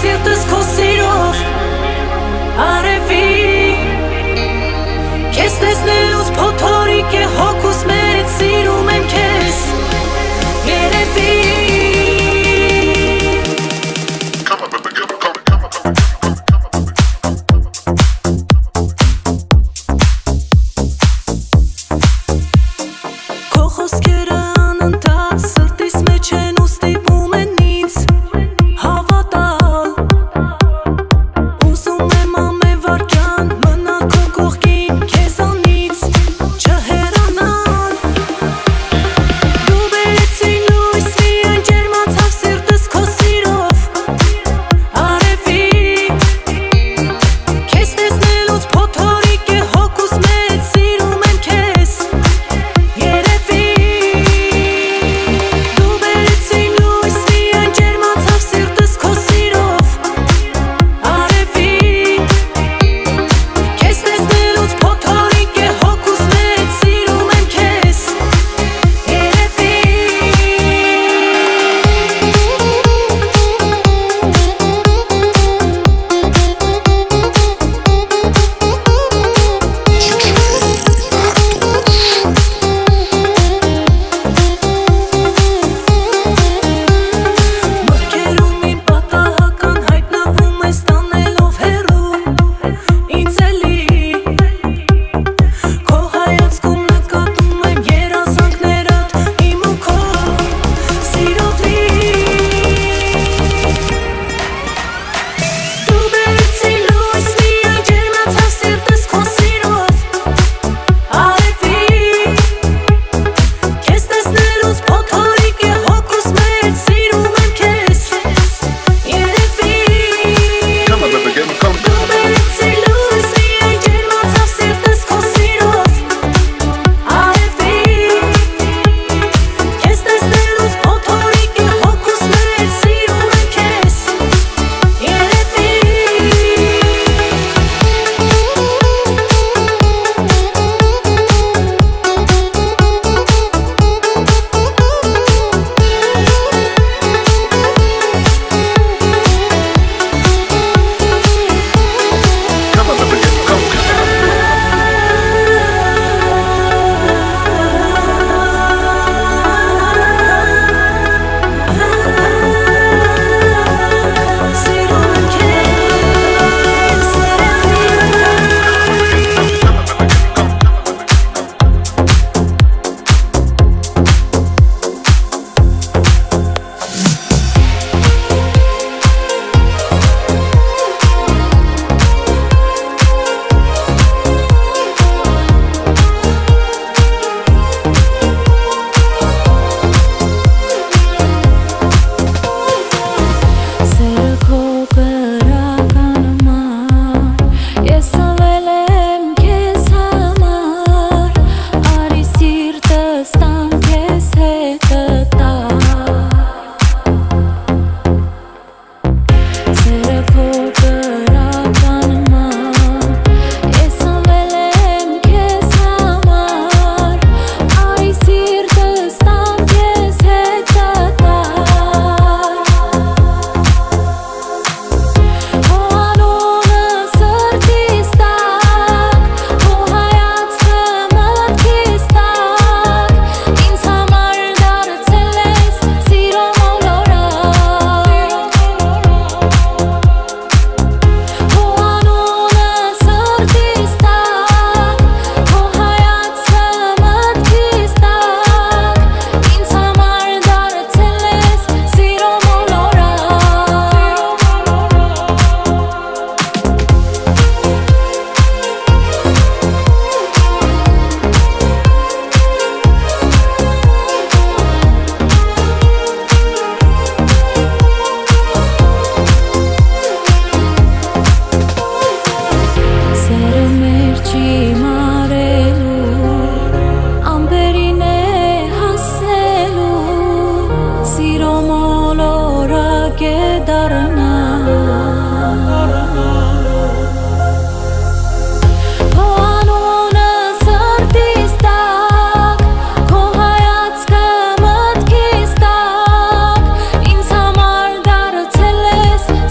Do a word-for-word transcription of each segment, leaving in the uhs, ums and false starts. Sientes koszirów, arevi. Kestes neus potori ke hokus meret sirum em kes. Gerevi.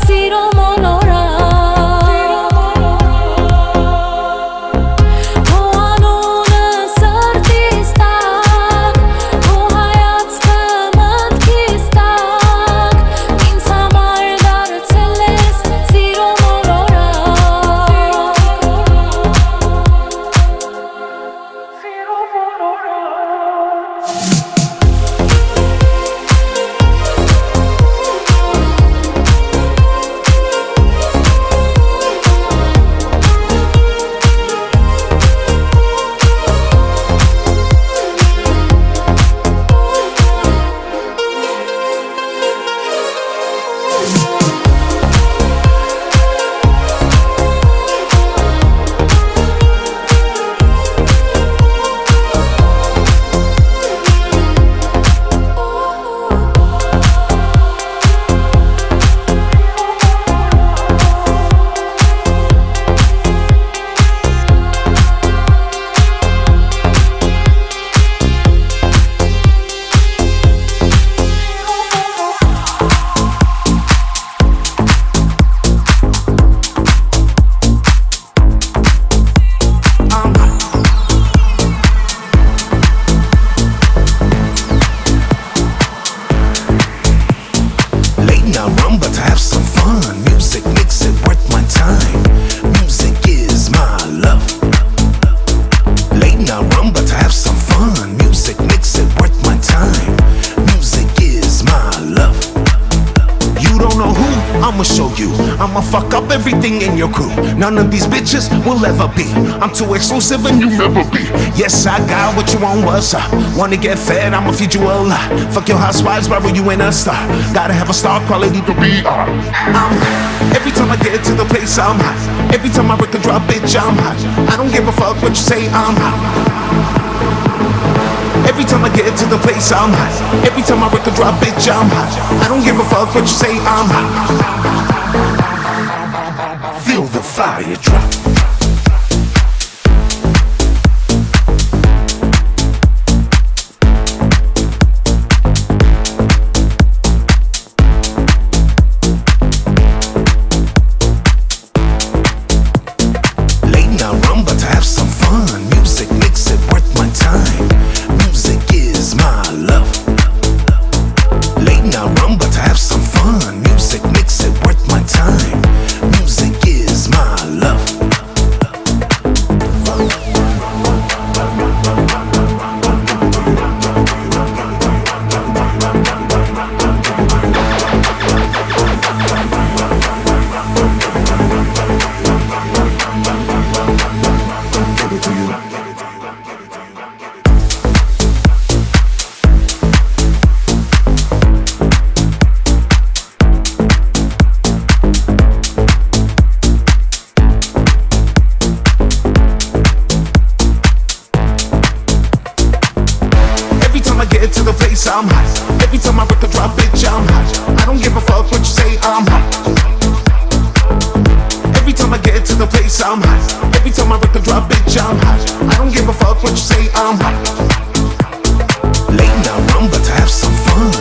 Zero. I'ma fuck up everything in your crew. None of these bitches will ever be. I'm too exclusive and you'll never be. Yes, I got what you want, what's up? Wanna get fed, I'ma feed you a lot. Fuck your housewives, bravo, you ain't a star. Gotta have a star quality to be on. Every time I get to the place, I'm hot. Every time I break a drop, bitch, I'm hot. I don't give a fuck what you say, I'm hot. Every time I get to the place, I'm hot. Every time I break a drop, bitch, I'm hot. I don't give a fuck what you say, I'm hot. Feel the fire drop. To the place, I'm hot. Every time I break a drop, bitch, I'm hot. I don't give a fuck what you say, I'm hot. Every time I get to the place, I'm hot. Every time I break a drop, bitch, I'm hot. I don't give a fuck what you say, I'm hot. Late night rumba to have some fun.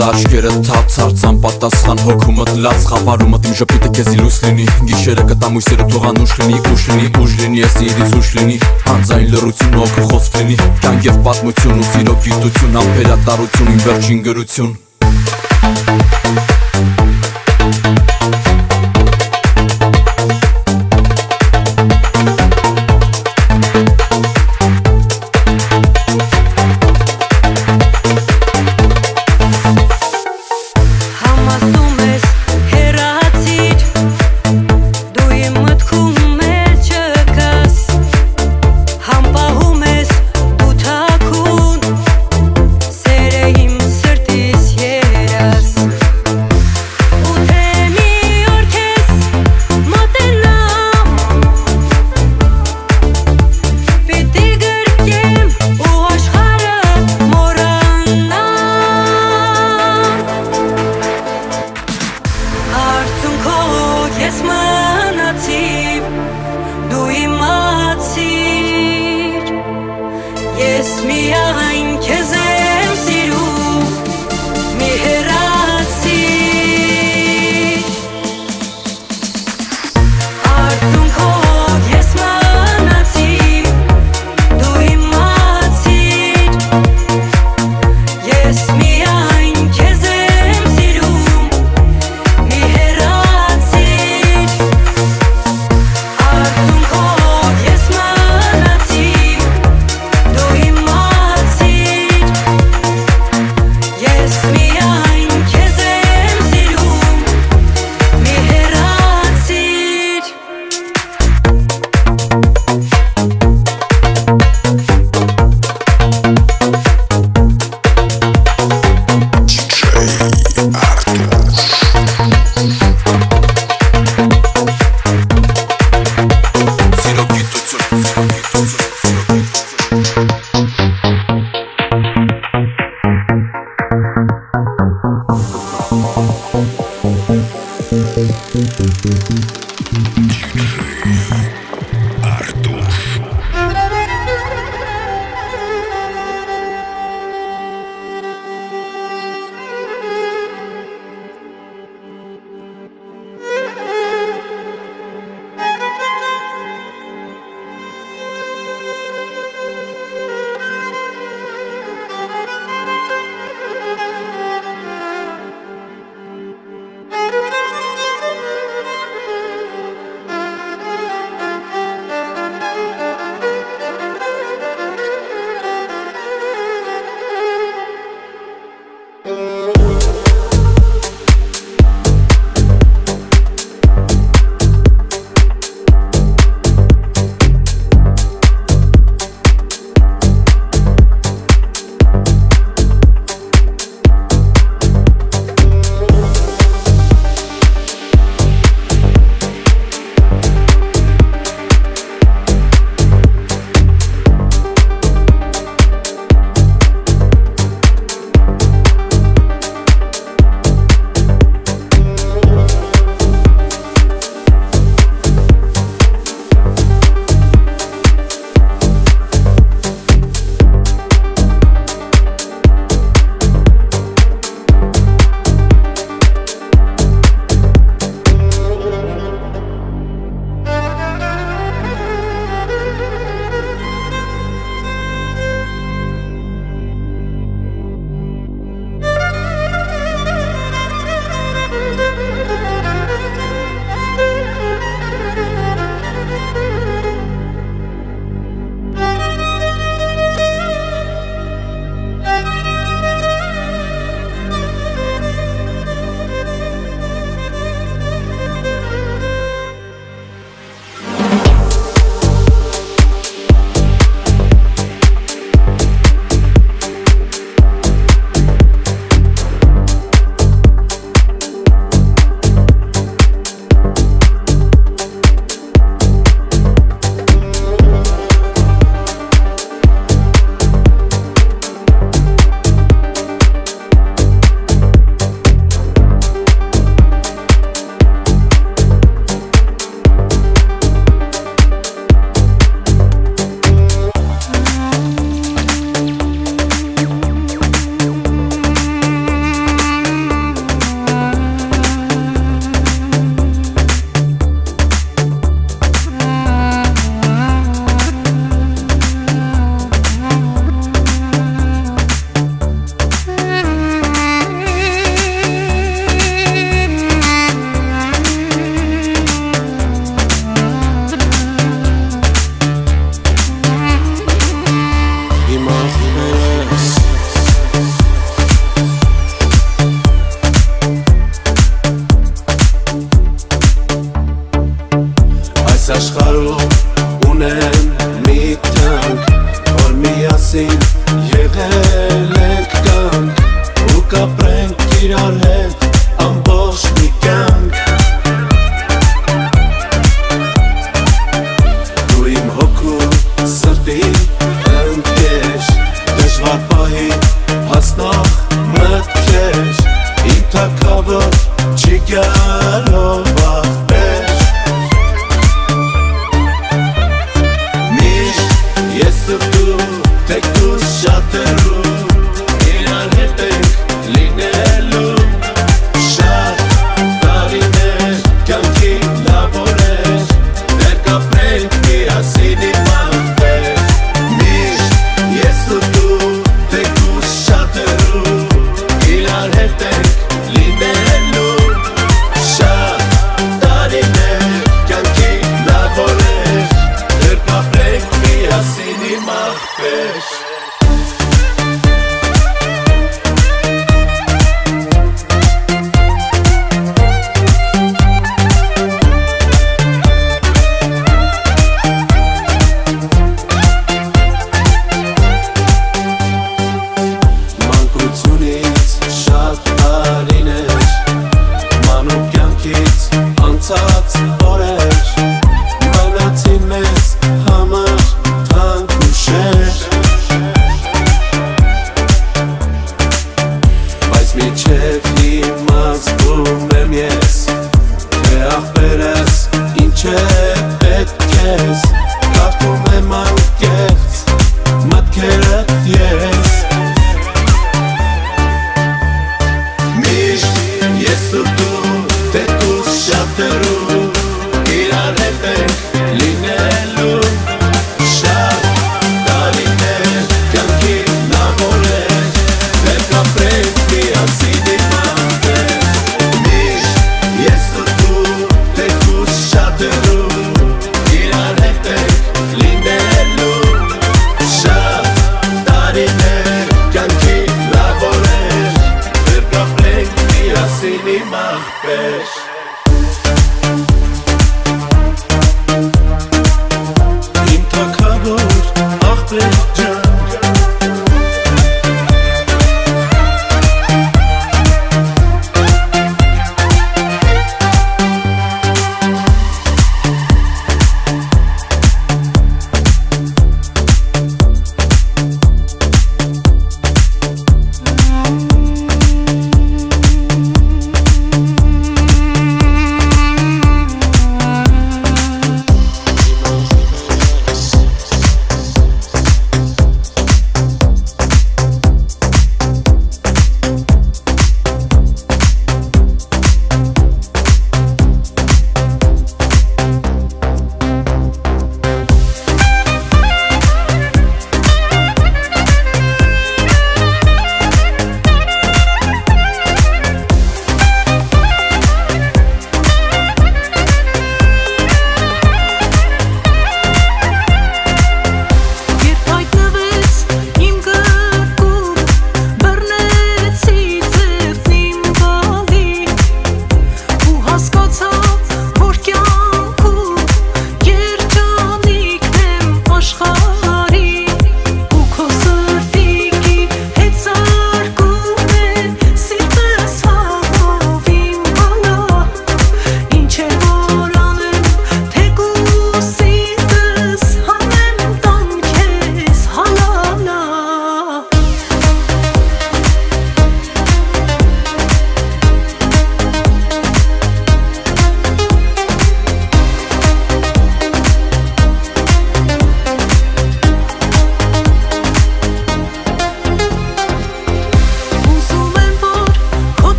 Աչքերը թափ ցարցան պատասխան հոգումդ լաց խավարումդ իմ ժպիտը քեզ լույս լինի գիշերը կտամ հույսերը թողան ուշ լինի ուշ լինի ուշ լինի ես իրից ուշ լինի անձայն լրություն օք խոսք լինի կյանք եւ պատմություն ու սիրո գիտություն ամբերատարություն իմ վերջին գրություն Tell me. Smieće vima zgumem jes Teah peres inče pet kes Kako me malkec matkeret jes Miš jesu tu te tu šateru Ira repek linelu Pesh Im Takabur Akhbir Jan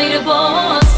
मेरे boss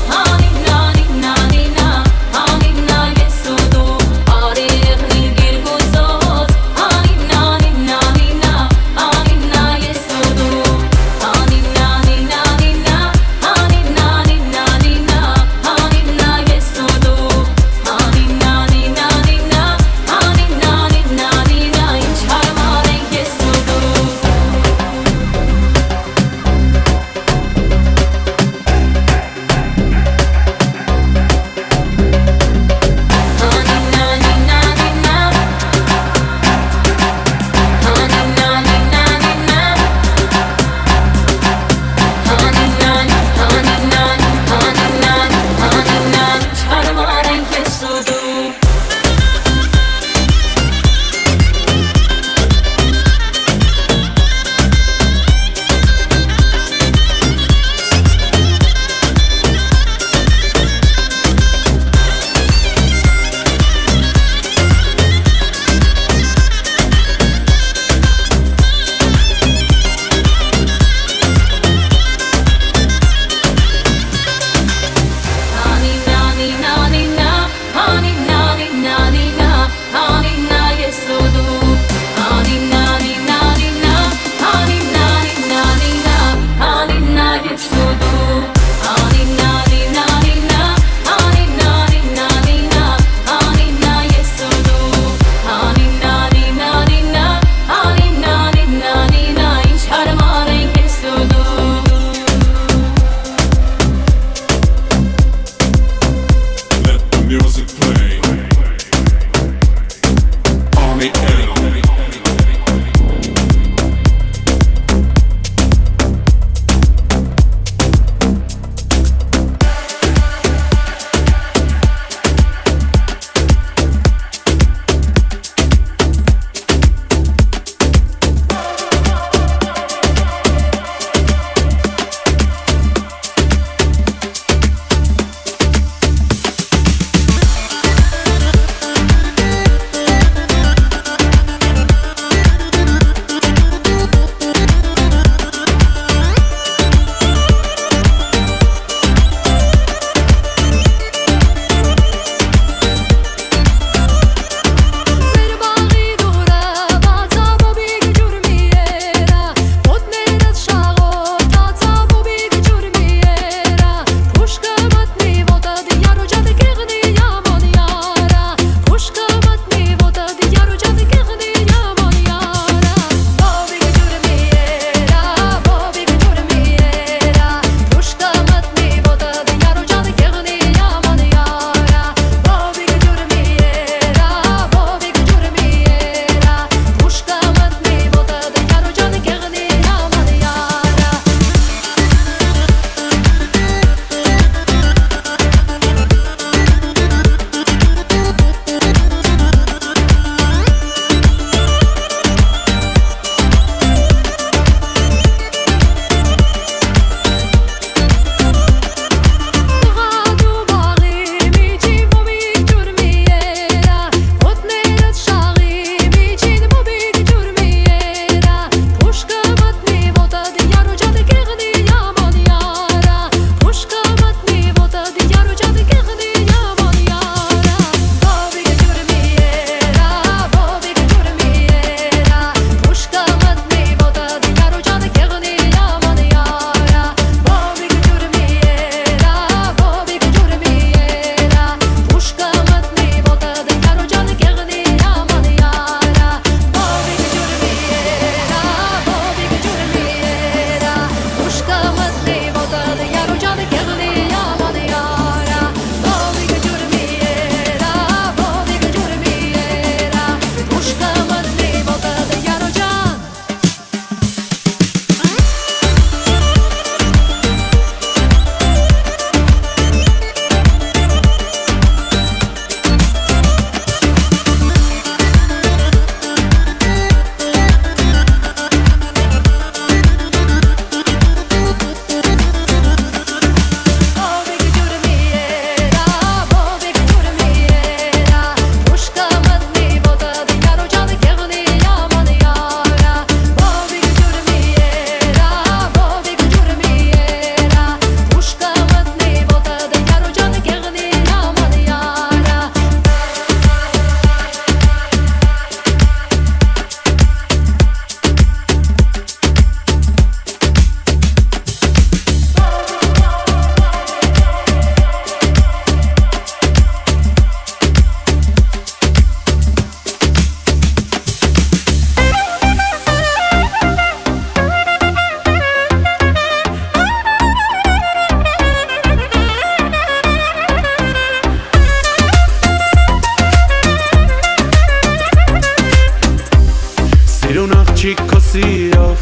چیکو سیاف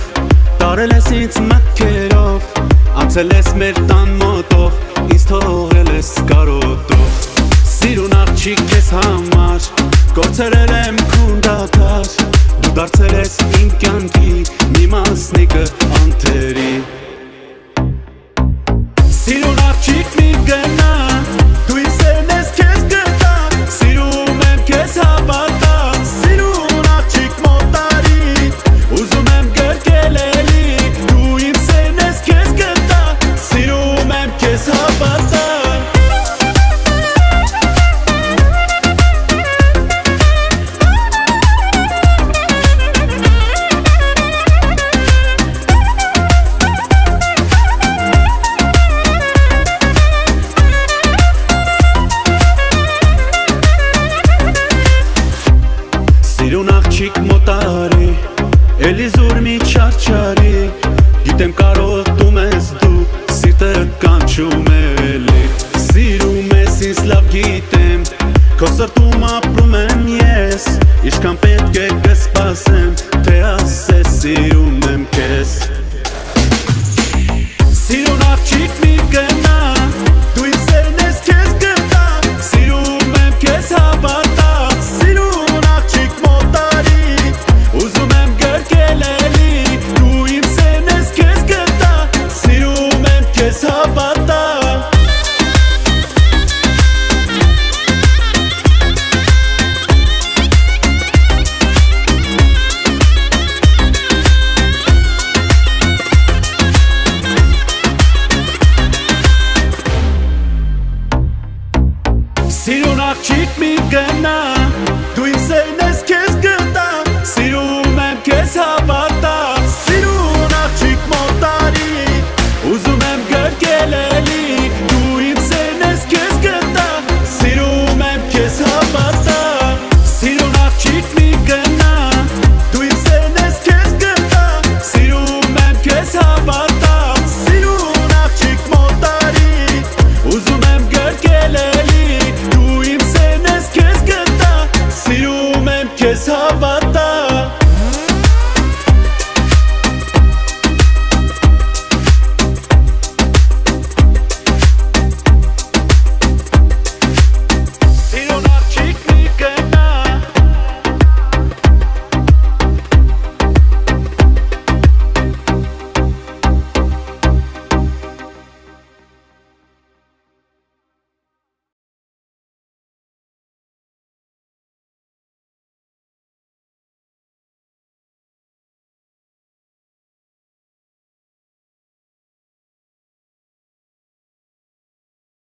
داره لسیت مکراف عطلس مردان مطاف استاغل اسکارو دوف سیروناق چیکس همار گوترلم کنداتار دارتلس اینکانتی میماس نیکه انتری سیروناق چیک میگنا توی سنس کس گدا سیرومم کس هبادا Կոսրտում ապրում եմ ես, իշքան պետք է կսպասեմ